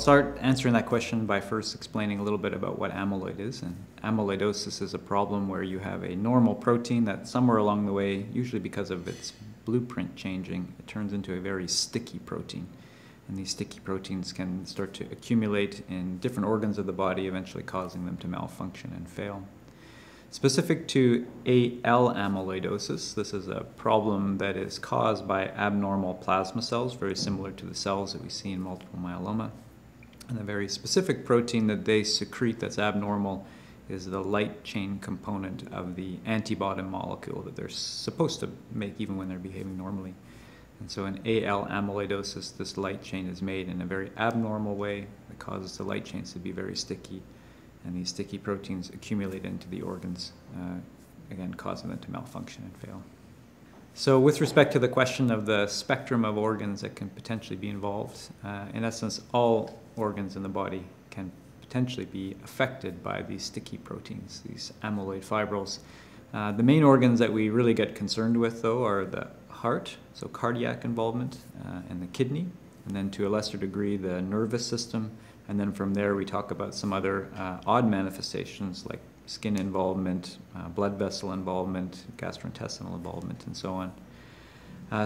start answering that question by first explaining a little bit about what amyloid is. And amyloidosis is a problem where you have a normal protein that somewhere along the way, usually because of its blueprint changing, it turns into a very sticky protein. And these sticky proteins can start to accumulate in different organs of the body, eventually causing them to malfunction and fail. Specific to AL amyloidosis, this is a problem that is caused by abnormal plasma cells, very similar to the cells that we see in multiple myeloma. And the very specific protein that they secrete that's abnormal is the light chain component of the antibody molecule that they're supposed to make even when they're behaving normally. And so in AL amyloidosis, this light chain is made in a very abnormal way that causes the light chains to be very sticky. And these sticky proteins accumulate into the organs, again, causing them to malfunction and fail. So with respect to the question of the spectrum of organs that can potentially be involved, in essence, all organs in the body can potentially be affected by these sticky proteins, these amyloid fibrils. The main organs that we really get concerned with, though, are the heart, so cardiac involvement, and the kidney, and then to a lesser degree, the nervous system. And then from there, we talk about some other odd manifestations like skin involvement, blood vessel involvement, gastrointestinal involvement, and so on.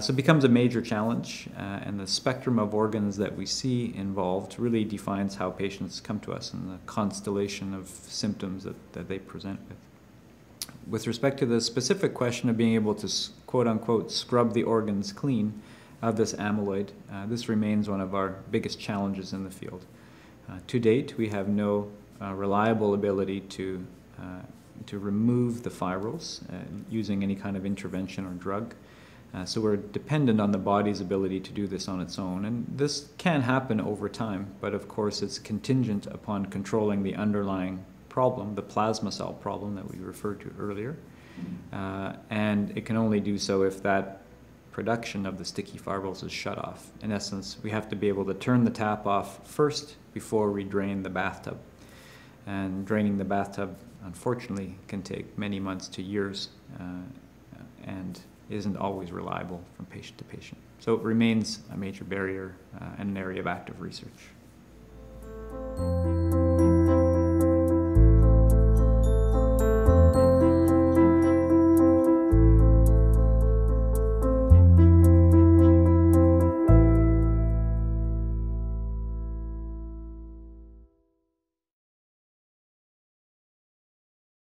So it becomes a major challenge, and the spectrum of organs that we see involved really defines how patients come to us and the constellation of symptoms that they present with. With respect to the specific question of being able to, quote-unquote, scrub the organs clean of this amyloid, this remains one of our biggest challenges in the field. To date, we have no reliable ability to remove the fibrils using any kind of intervention or drug. So we're dependent on the body's ability to do this on its own. And this can happen over time, but of course it's contingent upon controlling the underlying problem, the plasma cell problem that we referred to earlier. And it can only do so if that production of the sticky fibrils is shut off. In essence, we have to be able to turn the tap off first before we drain the bathtub. And draining the bathtub, unfortunately, can take many months to years and isn't always reliable from patient to patient. So it remains a major barrier and an area of active research.